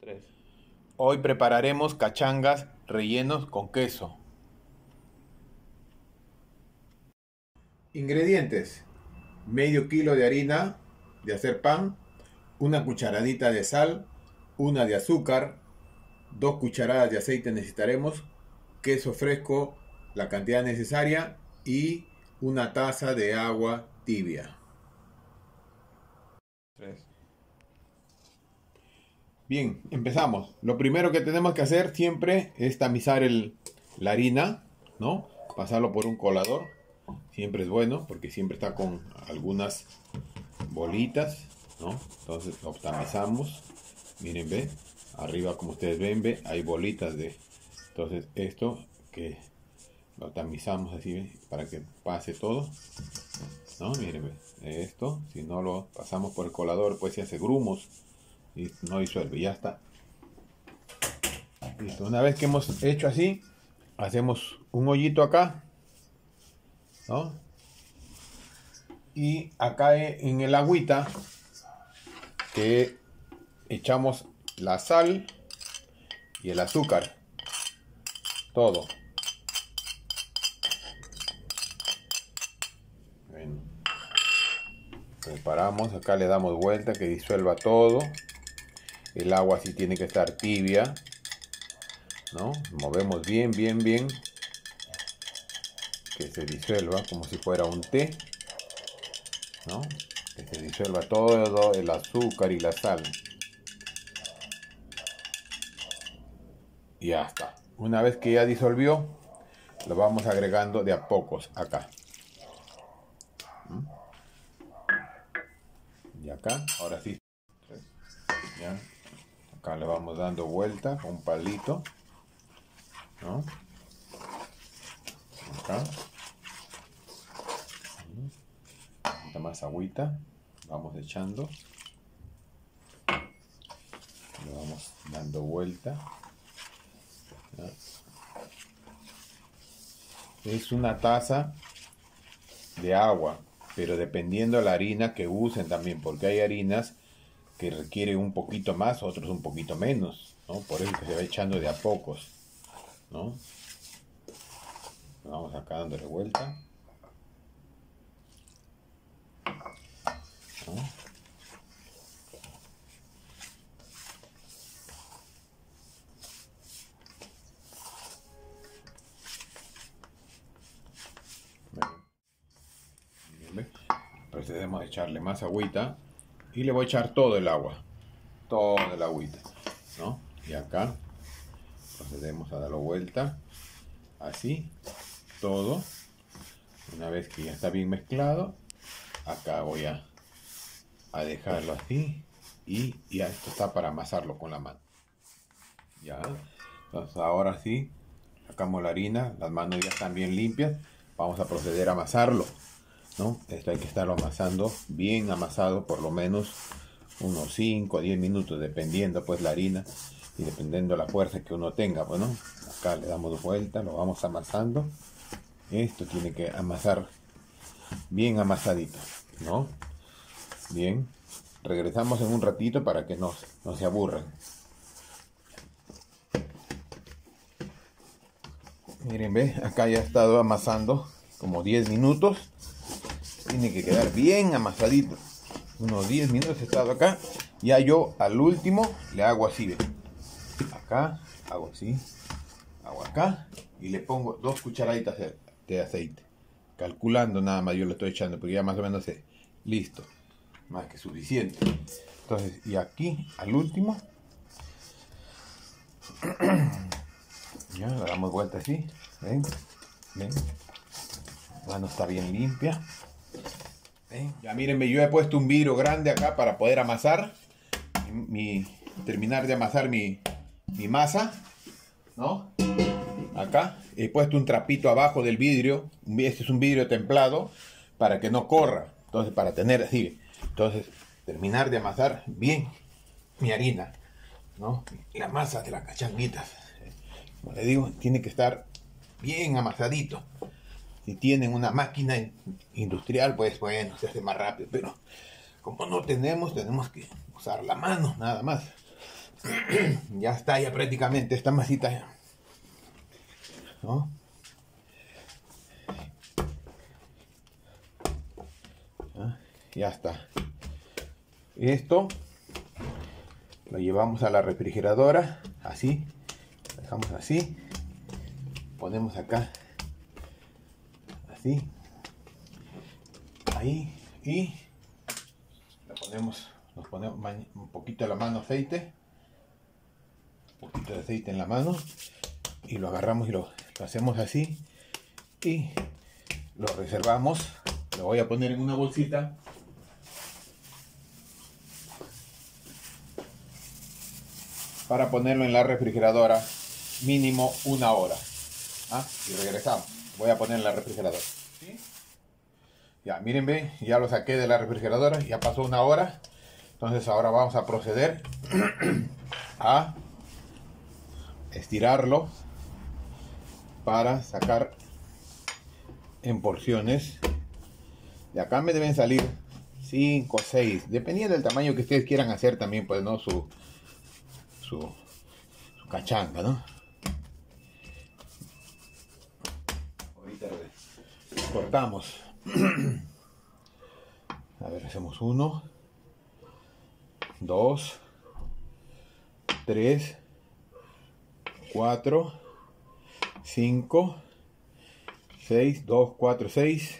3. Hoy prepararemos cachangas rellenos con queso. Ingredientes: medio kilo de harina de hacer pan, una cucharadita de sal, una de azúcar, 2 cucharadas de aceite necesitaremos, queso fresco, la cantidad necesaria y una taza de agua tibia. 3. Bien, empezamos. Lo primero que tenemos que hacer siempre es tamizar la harina, ¿no? Pasarlo por un colador. Siempre es bueno porque siempre está con algunas bolitas, ¿no? Entonces lo tamizamos. Miren, ve. Arriba, como ustedes ven, ve, hay bolitas de... Entonces esto que lo tamizamos así, ¿ve? Para que pase todo, ¿no? Miren, ve. Esto, si no lo pasamos por el colador, pues se hace grumos y no disuelve. Ya está. Listo. Una vez que hemos hecho así, hacemos un hoyito acá, ¿no? Y acá en el agüita que echamos la sal y el azúcar, todo. Bueno, preparamos, acá le damos vuelta que disuelva todo. El agua sí tiene que estar tibia, ¿no? Movemos bien, que se disuelva como si fuera un té, ¿no? Que se disuelva todo el azúcar y la sal. Y ya está. Una vez que ya disolvió, lo vamos agregando de a pocos acá. Y acá, ahora sí. Ya. Acá le vamos dando vuelta con un palito, ¿no? Acá. Más agüita. Vamos echando. Le vamos dando vuelta. Es una taza de agua, pero dependiendo de la harina que usen también, porque hay harinas que requieren un poquito más, otros un poquito menos, ¿no? Por eso que se va echando de a pocos, ¿no? Vamos acá dándole vuelta, ¿no? Procedemos a echarle más agüita y le voy a echar toda el agüita, ¿no? Y acá procedemos a darlo vuelta así todo. Una vez que ya está bien mezclado, acá voy a dejarlo así y ya esto está para amasarlo con la mano. Ya, entonces ahora sí sacamos la harina, las manos ya están bien limpias, vamos a proceder a amasarlo, ¿no? Esto hay que estarlo amasando bien amasado por lo menos unos 5 o 10 minutos, dependiendo pues la harina y dependiendo la fuerza que uno tenga. Bueno, acá le damos vuelta, lo vamos amasando. Esto tiene que amasar bien amasadito, ¿no? Bien, regresamos en un ratito para que no se aburran. Miren, ve, acá ya he estado amasando como 10 minutos. Tiene que quedar bien amasadito. Unos 10 minutos he estado acá. Ya yo al último le hago así, ¿ve? Acá, hago así. Hago acá y le pongo 2 cucharaditas de aceite. Calculando nada más, yo lo estoy echando porque ya más o menos sé. Listo. Más que suficiente. Entonces, y aquí al último. Ya, le damos vuelta así. ¿Ven? ¿Ven? La mano está bien limpia. Ya mírenme, yo he puesto un viro grande acá para poder amasar, terminar de amasar mi masa, ¿no? Acá he puesto un trapito abajo del vidrio, este es un vidrio templado para que no corra, entonces para tener así, entonces terminar de amasar bien mi harina, ¿no? La masa de las cachanguitas, como les digo, tiene que estar bien amasadito. Si tienen una máquina industrial, pues bueno, se hace más rápido. Pero como no tenemos que usar la mano nada más. Ya está, ya prácticamente esta masita, ¿no? Ya está. Esto lo llevamos a la refrigeradora, así, lo dejamos así, ponemos acá, así, ahí, y lo ponemos, nos ponemos un poquito en la mano aceite, un poquito de aceite en la mano, y lo agarramos y lo hacemos así, y lo reservamos. Lo voy a poner en una bolsita. Para ponerlo en la refrigeradora mínimo 1 hora. ¿Ah? Y regresamos. Voy a poner en la refrigeradora. ¿Sí? Ya, miren, ve, ya lo saqué de la refrigeradora. Ya pasó 1 hora. Entonces ahora vamos a proceder a estirarlo para sacar en porciones. De acá me deben salir 5 o 6, dependiendo del tamaño que ustedes quieran hacer también, pues, ¿no? Su cachanga, ¿no? Ahorita cortamos. A ver, hacemos 1, 2, 3, 4, 5, 6, 2, 4, 6.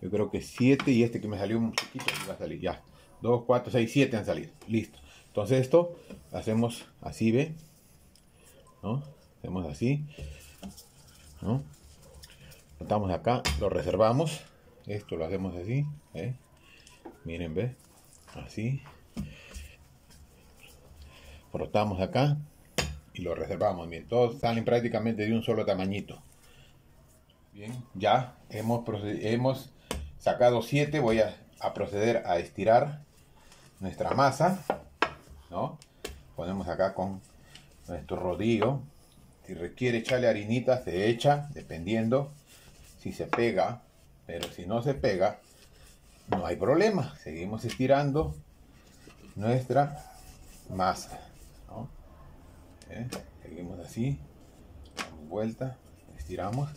Yo creo que 7, y este que me salió un poquito va a salir, ya. 2, 4, 6, 7 han salido. Listo. Entonces esto hacemos así, ¿ve? ¿No? Hacemos así, ¿no? Montamos acá, lo reservamos. Esto lo hacemos así, ¿eh? Miren, ¿ve? Así. Frotamos acá y lo reservamos. Bien, todos salen prácticamente de un solo tamañito. Bien, ya hemos sacado 7, voy a proceder a estirar nuestra masa, ¿no? Ponemos acá con nuestro rodillo. Si requiere echarle harinita, se echa, dependiendo si se pega, pero si no se pega, no hay problema. Seguimos estirando nuestra masa, ¿no? Seguimos así, damos vuelta, estiramos.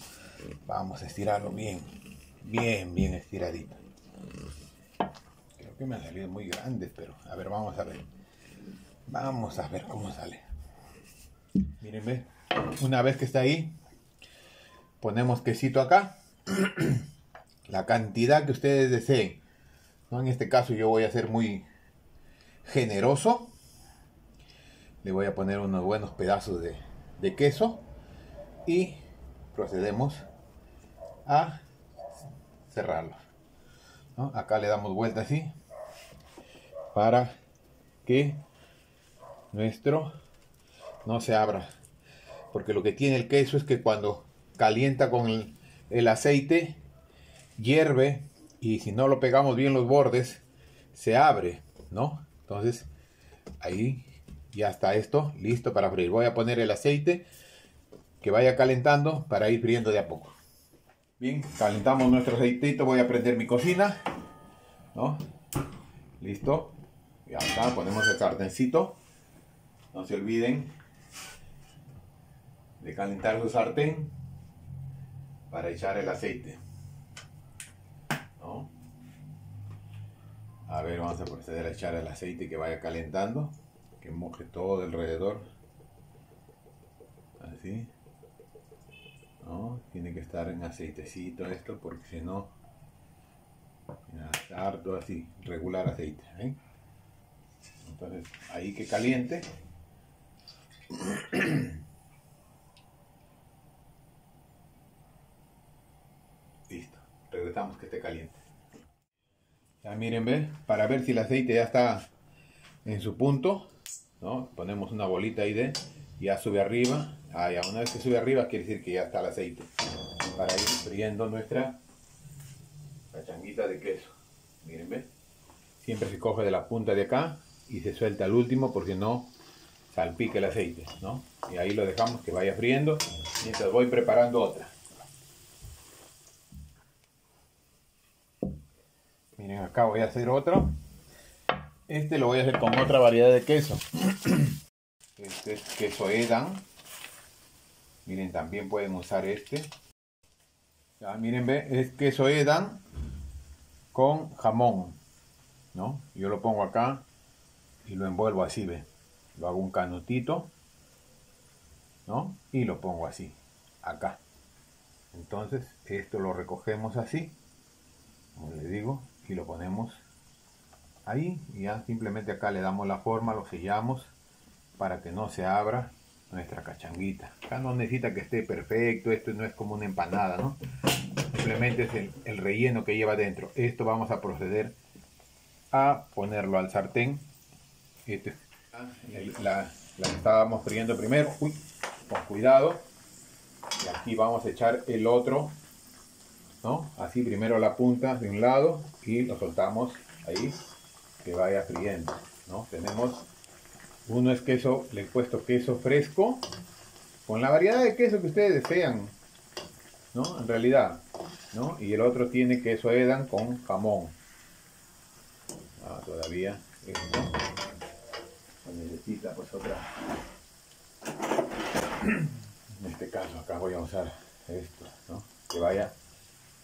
Vamos a estirarlo bien, bien, bien estiradito. Creo que me han salido muy grandes, pero a ver, vamos a ver. Vamos a ver cómo sale. Mírenme, una vez que está ahí, ponemos quesito acá. La cantidad que ustedes deseen, ¿no? En este caso yo voy a ser muy generoso. Le voy a poner unos buenos pedazos de queso. Y procedemos a cerrarlo, ¿no? Acá le damos vuelta así para que nuestro no se abra, porque lo que tiene el queso es que cuando calienta con el aceite hierve, y si no lo pegamos bien los bordes se abre, ¿no? Entonces ahí ya está esto listo para freír. Voy a poner el aceite que vaya calentando para ir friendo de a poco. Bien, calentamos nuestro aceitito. Voy a prender mi cocina, ¿no? Listo. Y acá ponemos el sartencito. No se olviden de calentar su sartén para echar el aceite, ¿no? A ver, vamos a proceder a echar el aceite que vaya calentando, que moje todo alrededor. Así. ¿No? Tiene que estar en aceitecito esto, porque si no, harto así, regular aceite, ¿eh? Entonces ahí que caliente. Listo, regresamos que esté caliente. Ya miren, ve, para ver si el aceite ya está en su punto, ¿no? Ponemos una bolita ahí de, ya sube arriba. Ah, ya, una vez que sube arriba quiere decir que ya está el aceite para ir friendo nuestra cachanguita de queso. Miren, ¿ve? Siempre se coge de la punta de acá y se suelta al último, porque no salpique el aceite, ¿no? Y ahí lo dejamos que vaya friendo mientras voy preparando otra. Miren, acá voy a hacer otra. Este lo voy a hacer con otra variedad de queso. Este es queso Edam. Miren, también pueden usar este. Ya, miren, ve, es queso Edam con jamón, ¿no? Yo lo pongo acá y lo envuelvo así, ve. Lo hago un canutito, ¿no? Y lo pongo así, acá. Entonces, esto lo recogemos así, como les digo, y lo ponemos ahí. Y ya simplemente acá le damos la forma, lo sellamos para que no se abra nuestra cachanguita. Acá no necesita que esté perfecto, esto no es como una empanada, ¿no? Simplemente es el relleno que lleva dentro. Esto vamos a proceder a ponerlo al sartén. Este, la estábamos friendo primero, con cuidado. Y aquí vamos a echar el otro, ¿no? Así primero la punta de un lado y lo soltamos ahí, que vaya friendo, ¿no? Tenemos, uno es queso, le he puesto queso fresco, con la variedad de queso que ustedes desean, ¿no? En realidad, ¿no? Y el otro tiene queso Edam con jamón. Ah, todavía esto necesita pues otra. En este caso acá voy a usar esto, ¿no? Que vaya,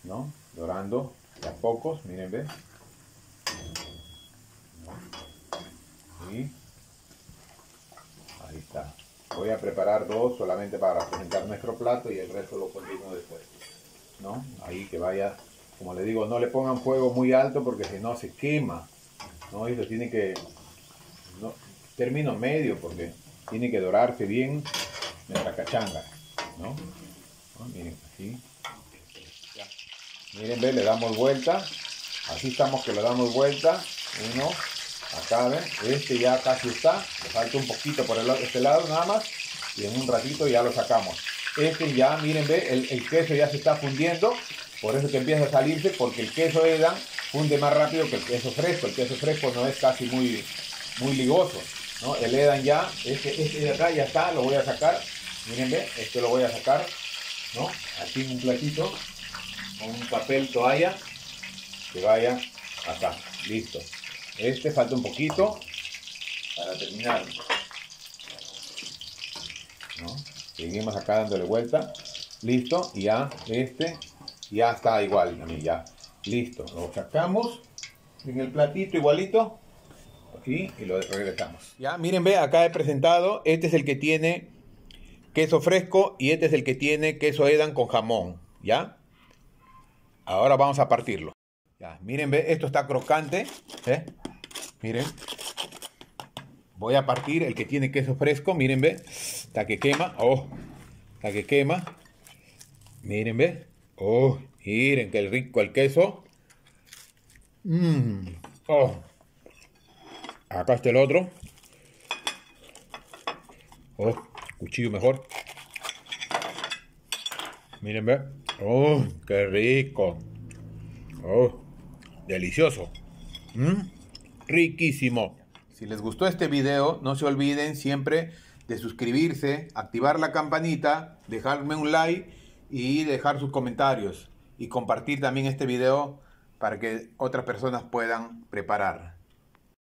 ¿no? Dorando de a pocos, miren, ¿ves? ¿No? Y ahí está. Voy a preparar dos solamente para presentar nuestro plato y el resto lo continúo después, ¿no? Ahí que vaya, como les digo, no le pongan fuego muy alto porque si no se quema, ¿no? Esto tiene que, no, término medio, porque tiene que dorarse bien nuestra cachanga, ¿no? ¿No? Miren, así. Ya. Miren, ve, le damos vuelta. Así estamos que le damos vuelta. Uno, acá, ven. Este ya casi está. Le falta un poquito por este lado nada más. Y en un ratito ya lo sacamos. Este ya, miren, ve, el queso ya se está fundiendo. Por eso que empieza a salirse, porque el queso Edam funde más rápido que el queso fresco. El queso fresco no es casi muy ligoso, ¿no? El Edam ya, este de acá ya está, lo voy a sacar. Miren, ve, esto lo voy a sacar, ¿no? Aquí en un platito, con un papel toalla, que vaya acá, listo. Este falta un poquito para terminar, ¿no? Seguimos acá dándole vuelta, listo, y ya este, ya está igual, ya, listo. Lo sacamos en el platito igualito y lo regresamos. Ya, miren, ve, acá he presentado, este es el que tiene queso fresco y este es el que tiene queso Edam con jamón, ¿ya? Ahora vamos a partirlo. Ya, miren, ve, esto está crocante, ¿eh? Miren. Voy a partir el que tiene queso fresco, miren, ve, hasta que quema, oh, hasta que quema. Miren, ve, oh, miren qué rico el queso. Oh. Acá está el otro. Oh, cuchillo mejor. Miren, ve. Oh, qué rico. Oh, delicioso. Riquísimo. Si les gustó este video, no se olviden siempre de suscribirse, activar la campanita, dejarme un like y dejar sus comentarios. Y compartir también este video para que otras personas puedan preparar.